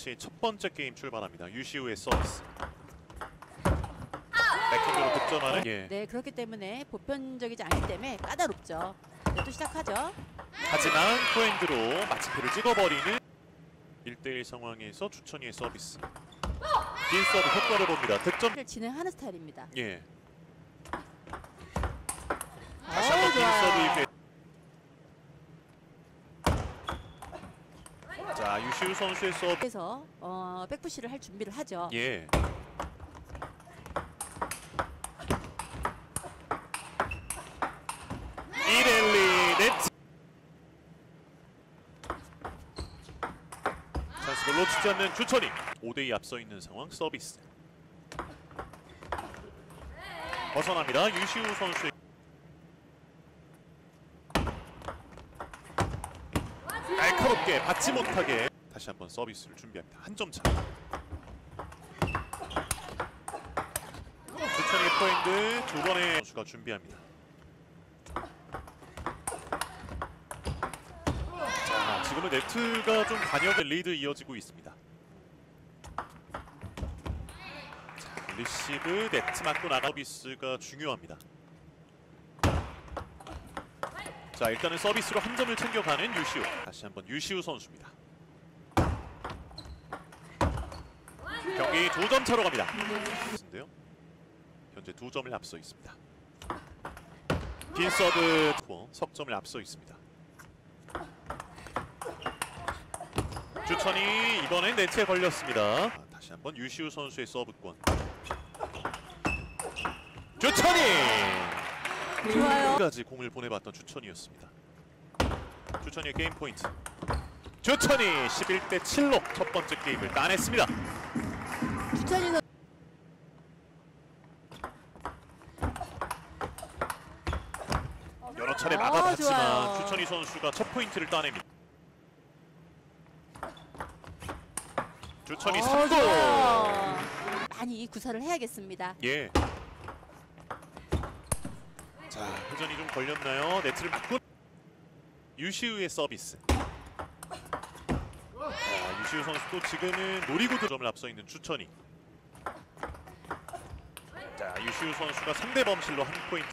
매치 첫 번째 게임 출발합니다. 유시우의 서비스. 백핸드로 득점하는. 예. 네, 그렇기 때문에 보편적이지 않기 때문에 까다롭죠. 네, 또 시작하죠. 하지만 포핸드로 마침표를 찍어버리는 1대1 상황에서 주천이의 서비스. 긴 서브 효과를 봅니다. 득점. 진행하는 스타일입니다. 예. 다시 한번 긴 서브. 자, 유시우 선수의 서브에서 백푸시를 할 준비를 하죠. 예. 이렐리 네트. 찬스를 놓치지 않는 주천이. 5대2 앞서 있는 상황. 서비스 벗어납니다. 유시우 선수의. 날카롭게 받지 못하게 다시 한번 서비스를 준비합니다. 한 점 차. 주천이의 포핸드 두 번의 선수가 준비합니다. 자, 지금은 네트가 좀 간역의 리드 이어지고 있습니다. 자, 리시브 네트 맞고 나가 서비스가 중요합니다. 자, 일단은 서비스로 한 점을 챙겨가는 유시우. 다시 한번 유시우 선수입니다. 경기 2점 차로 갑니다. 현재 2점을 앞서 있습니다. 긴 서브 석점을 앞서 있습니다. 주천이 이번엔 네트에 걸렸습니다. 자, 다시 한번 유시우 선수의 서브권. 주천이! 끝까지 공을 보내봤던 주천이였습니다. 주천이의 게임 포인트. 주천이 11대 7로 첫 번째 게임을 따냈습니다. 주천이는 여러 차례 막아봤지만 주천이 선수가 첫 포인트를 따냅니다. 주천이 3도 많이 구사를 해야겠습니다. 예. 자, 회전이 좀 걸렸나요? 네트를 맞고 유시우의 서비스. 자, 유시우 선수도 지금은 노리고 점을 앞서 있는 주천이. 자, 유시우 선수가 3대 범실로 한 포인트.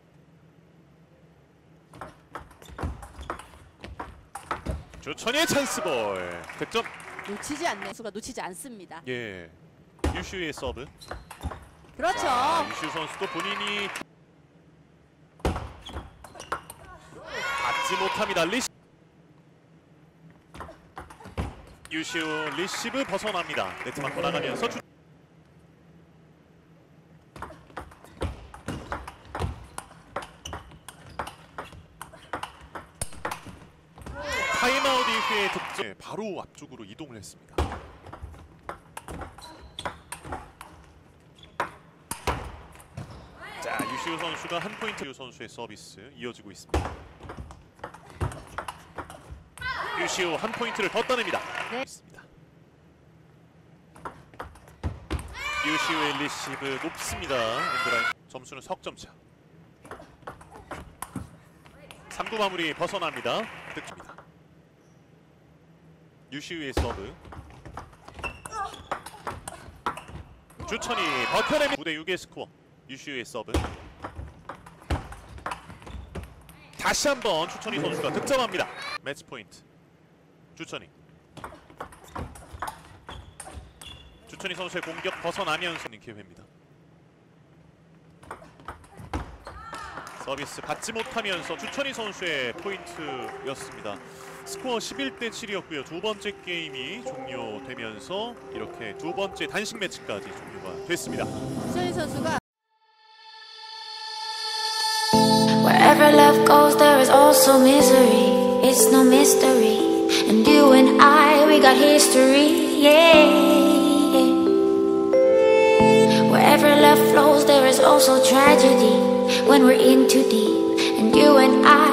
주천이의 찬스볼. 득점. 놓치지 않는 선수가 놓치지 않습니다. 예. 유시우의 서브. 그렇죠. 자, 유시우 선수도 본인이 못합니다. 리시브. 유시우 리시브 벗어납니다. 네트 맞고 나가면서 타임아웃 이후에 득점. 바로 앞쪽으로 이동을 했습니다. 자, 유시우 선수가 한 포인트. 유시우 선수의 서비스 이어지고 있습니다. 유시우 한 포인트를 더 따냅니다. 네. 유시우의 리시브 높습니다. 엔드라인. 점수는 석점차. 3구 마무리 벗어납니다. 득점입니다. 유시우의 서브. 주천이 버텨냅니다. 9대 6의 스코어. 유시우의 서브. 다시 한번 주천이 선수가 득점합니다. 매치 포인트. 주천이. 주천이 선수의 공격 벗어나면서 기회입니다. 서비스 받지 못하면서 주천이 선수의 포인트였습니다. 스코어 11대 7이었고요. 두 번째 게임이 종료되면서 이렇게 두 번째 단식 매치까지 종료가 됐습니다. 주천이 선수가 Wherever love goes there is also misery. It's no mystery. And you and I, we got history, yeah. Wherever love flows, there is also tragedy when we're in too deep. And you and I.